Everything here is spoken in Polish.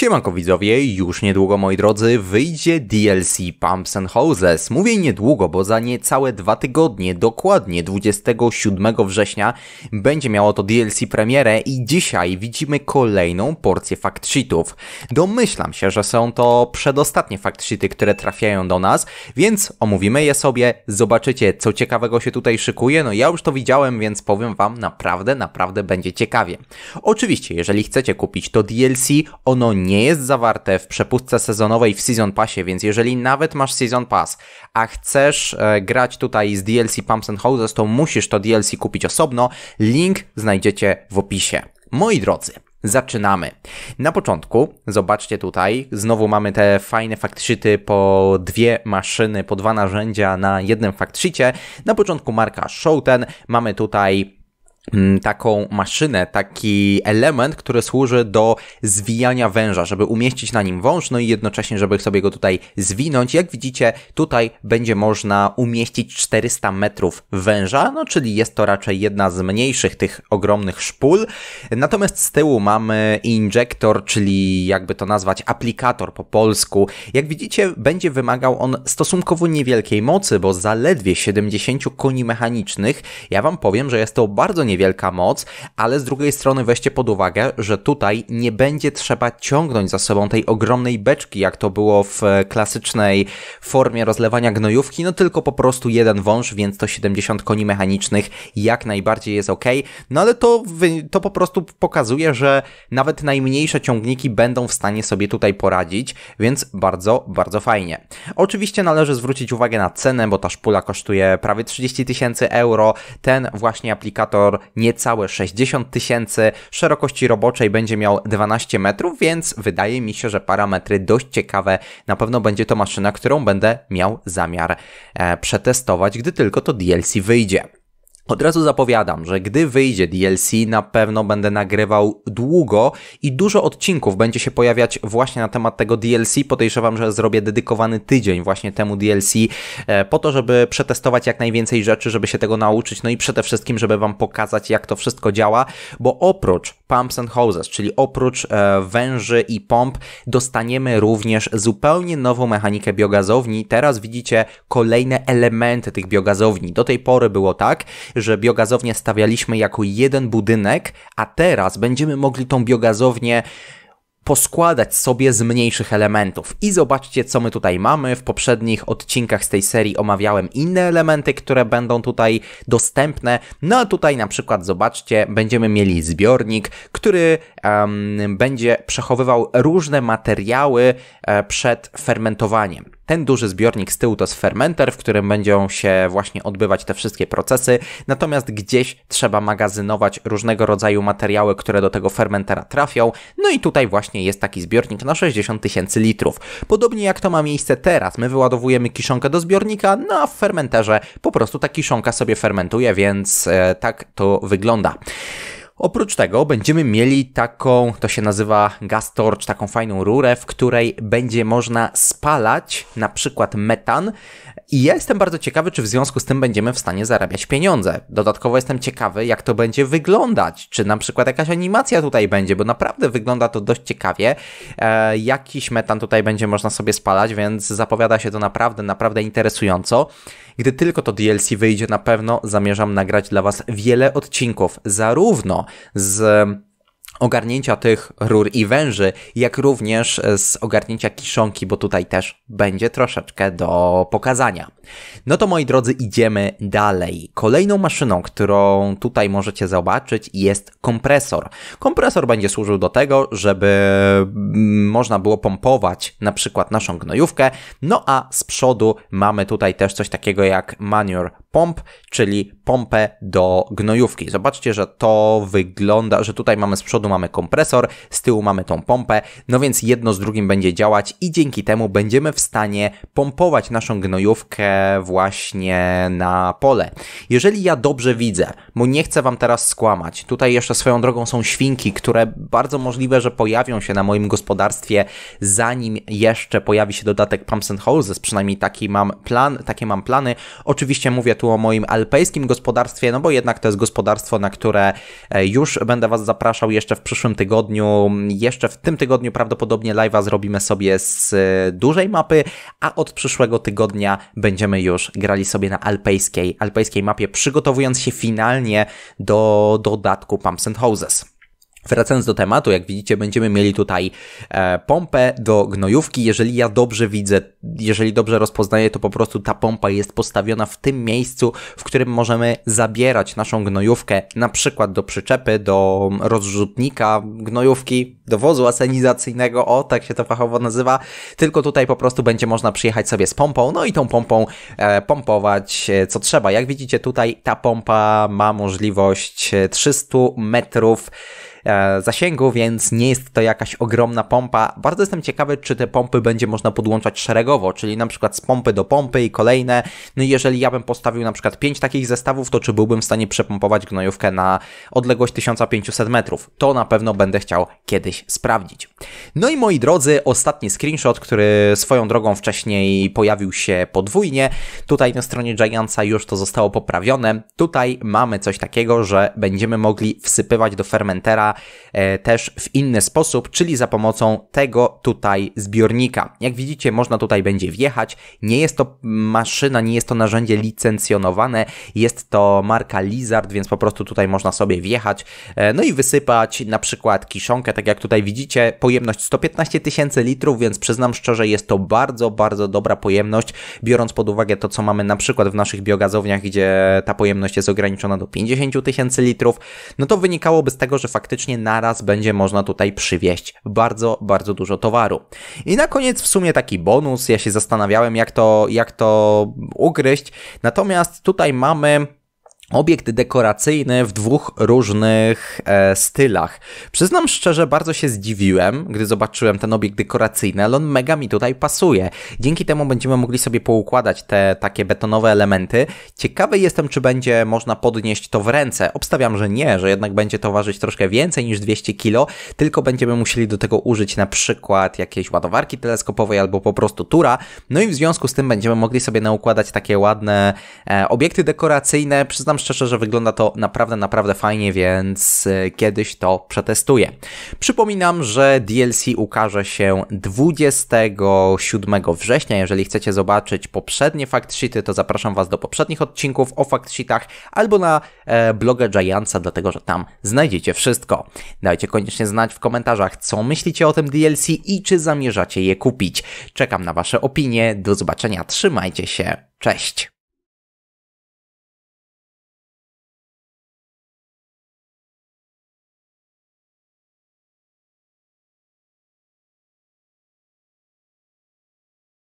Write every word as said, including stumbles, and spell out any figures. Siemanko widzowie, już niedługo moi drodzy wyjdzie D L C Pumps and Hoses. Mówię niedługo, bo za niecałe dwa tygodnie, dokładnie dwudziestego siódmego września będzie miało to D L C premierę i dzisiaj widzimy kolejną porcję fact sheetów. Domyślam się, że są to przedostatnie fact sheety, które trafiają do nas, więc omówimy je sobie, zobaczycie co ciekawego się tutaj szykuje. No ja już to widziałem, więc powiem wam, naprawdę, naprawdę będzie ciekawie. Oczywiście, jeżeli chcecie kupić to D L C, ono nie jest zawarte w przepustce sezonowej w Season Passie, więc jeżeli nawet masz Season Pass, a chcesz e, grać tutaj z D L C Pumps and Hoses, to musisz to D L C kupić osobno. Link znajdziecie w opisie. Moi drodzy, zaczynamy. Na początku, zobaczcie tutaj, znowu mamy te fajne fact sheety, po dwie maszyny, po dwa narzędzia na jednym fact sheetie. Na początku marka Shouten, mamy tutaj taką maszynę, taki element, który służy do zwijania węża, żeby umieścić na nim wąż, no i jednocześnie, żeby sobie go tutaj zwinąć. Jak widzicie, tutaj będzie można umieścić czterysta metrów węża, no czyli jest to raczej jedna z mniejszych tych ogromnych szpul. Natomiast z tyłu mamy injektor, czyli jakby to nazwać aplikator po polsku. Jak widzicie, będzie wymagał on stosunkowo niewielkiej mocy, bo zaledwie siedemdziesiąt koni mechanicznych. Ja wam powiem, że jest to bardzo niewielka moc, ale z drugiej strony weźcie pod uwagę, że tutaj nie będzie trzeba ciągnąć za sobą tej ogromnej beczki, jak to było w klasycznej formie rozlewania gnojówki, no tylko po prostu jeden wąż, więc to siedemdziesiąt koni mechanicznych jak najbardziej jest ok. No ale to, to po prostu pokazuje, że nawet najmniejsze ciągniki będą w stanie sobie tutaj poradzić, więc bardzo, bardzo fajnie. Oczywiście należy zwrócić uwagę na cenę, bo ta szpula kosztuje prawie trzydzieści tysięcy euro, ten właśnie aplikator niecałe sześćdziesiąt tysięcy, szerokości roboczej będzie miał dwanaście metrów, więc wydaje mi się, że parametry dość ciekawe. Na pewno będzie to maszyna, którą będę miał zamiar e, przetestować, gdy tylko to D L C wyjdzie. Od razu zapowiadam, że gdy wyjdzie D L C, na pewno będę nagrywał długo i dużo odcinków będzie się pojawiać właśnie na temat tego D L C. Podejrzewam, że zrobię dedykowany tydzień właśnie temu D L C po to, żeby przetestować jak najwięcej rzeczy, żeby się tego nauczyć, no i przede wszystkim, żeby wam pokazać jak to wszystko działa, bo oprócz Pumps and Hoses, czyli oprócz węży i pomp, dostaniemy również zupełnie nową mechanikę biogazowni. Teraz widzicie kolejne elementy tych biogazowni. Do tej pory było tak, że biogazownię stawialiśmy jako jeden budynek, a teraz będziemy mogli tą biogazownię poskładać sobie z mniejszych elementów. I zobaczcie, co my tutaj mamy. W poprzednich odcinkach z tej serii omawiałem inne elementy, które będą tutaj dostępne. No a tutaj na przykład, zobaczcie, będziemy mieli zbiornik, który um, będzie przechowywał różne materiały e, przed fermentowaniem. Ten duży zbiornik z tyłu to jest fermenter, w którym będą się właśnie odbywać te wszystkie procesy, natomiast gdzieś trzeba magazynować różnego rodzaju materiały, które do tego fermentera trafią, no i tutaj właśnie jest taki zbiornik na sześćdziesiąt tysięcy litrów. Podobnie jak to ma miejsce teraz, my wyładowujemy kiszonkę do zbiornika, no a w fermenterze po prostu ta kiszonka sobie fermentuje, więc e, tak to wygląda. Oprócz tego będziemy mieli taką, to się nazywa gas torch, taką fajną rurę, w której będzie można spalać na przykład metan. I ja jestem bardzo ciekawy, czy w związku z tym będziemy w stanie zarabiać pieniądze. Dodatkowo jestem ciekawy, jak to będzie wyglądać, czy na przykład jakaś animacja tutaj będzie, bo naprawdę wygląda to dość ciekawie. E, jakiś metan tutaj będzie można sobie spalać, więc zapowiada się to naprawdę, naprawdę interesująco. Gdy tylko to D L C wyjdzie, na pewno zamierzam nagrać dla was wiele odcinków, zarówno z ogarnięcia tych rur i węży, jak również z ogarnięcia kiszonki, bo tutaj też będzie troszeczkę do pokazania. No to moi drodzy, idziemy dalej. Kolejną maszyną, którą tutaj możecie zobaczyć, jest kompresor. Kompresor będzie służył do tego, żeby można było pompować na przykład naszą gnojówkę, no a z przodu mamy tutaj też coś takiego jak manure pomp, czyli pompę do gnojówki. Zobaczcie, że to wygląda, że tutaj mamy z przodu mamy kompresor, z tyłu mamy tą pompę, no więc jedno z drugim będzie działać i dzięki temu będziemy w stanie pompować naszą gnojówkę właśnie na pole. Jeżeli ja dobrze widzę, bo nie chcę wam teraz skłamać, tutaj jeszcze swoją drogą są świnki, które bardzo możliwe, że pojawią się na moim gospodarstwie, zanim jeszcze pojawi się dodatek Pumps and Hoses, przynajmniej taki mam plan, takie mam plany. Oczywiście mówię tu o moim alpejskim gospodarstwie, no bo jednak to jest gospodarstwo, na które już będę Was zapraszał jeszcze w przyszłym tygodniu. Jeszcze w tym tygodniu prawdopodobnie live'a zrobimy sobie z dużej mapy, a od przyszłego tygodnia będziemy już grali sobie na alpejskiej, alpejskiej mapie, przygotowując się finalnie do dodatku Pumps and Hoses. Wracając do tematu, jak widzicie, będziemy mieli tutaj e, pompę do gnojówki. Jeżeli ja dobrze widzę, jeżeli dobrze rozpoznaję, to po prostu ta pompa jest postawiona w tym miejscu, w którym możemy zabierać naszą gnojówkę, na przykład do przyczepy, do rozrzutnika gnojówki, do wozu asenizacyjnego, o, tak się to fachowo nazywa, tylko tutaj po prostu będzie można przyjechać sobie z pompą, no i tą pompą e, pompować e, co trzeba. Jak widzicie, tutaj ta pompa ma możliwość trzystu metrów zasięgu, więc nie jest to jakaś ogromna pompa. Bardzo jestem ciekawy, czy te pompy będzie można podłączać szeregowo, czyli na przykład z pompy do pompy i kolejne. No i jeżeli ja bym postawił na przykład pięć takich zestawów, to czy byłbym w stanie przepompować gnojówkę na odległość tysiąca pięciuset metrów? To na pewno będę chciał kiedyś sprawdzić. No i moi drodzy, ostatni screenshot, który swoją drogą wcześniej pojawił się podwójnie. Tutaj na stronie Giantsa już to zostało poprawione. Tutaj mamy coś takiego, że będziemy mogli wsypywać do fermentera też w inny sposób, czyli za pomocą tego tutaj zbiornika. Jak widzicie, można tutaj będzie wjechać. Nie jest to maszyna, nie jest to narzędzie licencjonowane, jest to marka Lizard, więc po prostu tutaj można sobie wjechać, no i wysypać na przykład kiszonkę, tak jak tutaj widzicie, pojemność sto piętnaście tysięcy litrów, więc przyznam szczerze, jest to bardzo, bardzo dobra pojemność, biorąc pod uwagę to, co mamy na przykład w naszych biogazowniach, gdzie ta pojemność jest ograniczona do pięćdziesięciu tysięcy litrów, no to wynikałoby z tego, że faktycznie naraz będzie można tutaj przywieźć bardzo, bardzo dużo towaru. I na koniec w sumie taki bonus, ja się zastanawiałem, jak to, jak to ugryźć, natomiast tutaj mamy obiekt dekoracyjny w dwóch różnych e, stylach. Przyznam szczerze, bardzo się zdziwiłem, gdy zobaczyłem ten obiekt dekoracyjny, ale on mega mi tutaj pasuje. Dzięki temu będziemy mogli sobie poukładać te takie betonowe elementy. Ciekawy jestem, czy będzie można podnieść to w ręce. Obstawiam, że nie, że jednak będzie to ważyć troszkę więcej niż dwieście kilo, tylko będziemy musieli do tego użyć na przykład jakiejś ładowarki teleskopowej albo po prostu tura. No i w związku z tym będziemy mogli sobie naukładać takie ładne e, obiekty dekoracyjne. Przyznam szczerze, że wygląda to naprawdę, naprawdę fajnie, więc kiedyś to przetestuję. Przypominam, że D L C ukaże się dwudziestego siódmego września. Jeżeli chcecie zobaczyć poprzednie factsheety, to zapraszam Was do poprzednich odcinków o factsheetach albo na e, bloga Giantsa, dlatego że tam znajdziecie wszystko. Dajcie koniecznie znać w komentarzach, co myślicie o tym D L C i czy zamierzacie je kupić. Czekam na Wasze opinie. Do zobaczenia. Trzymajcie się. Cześć!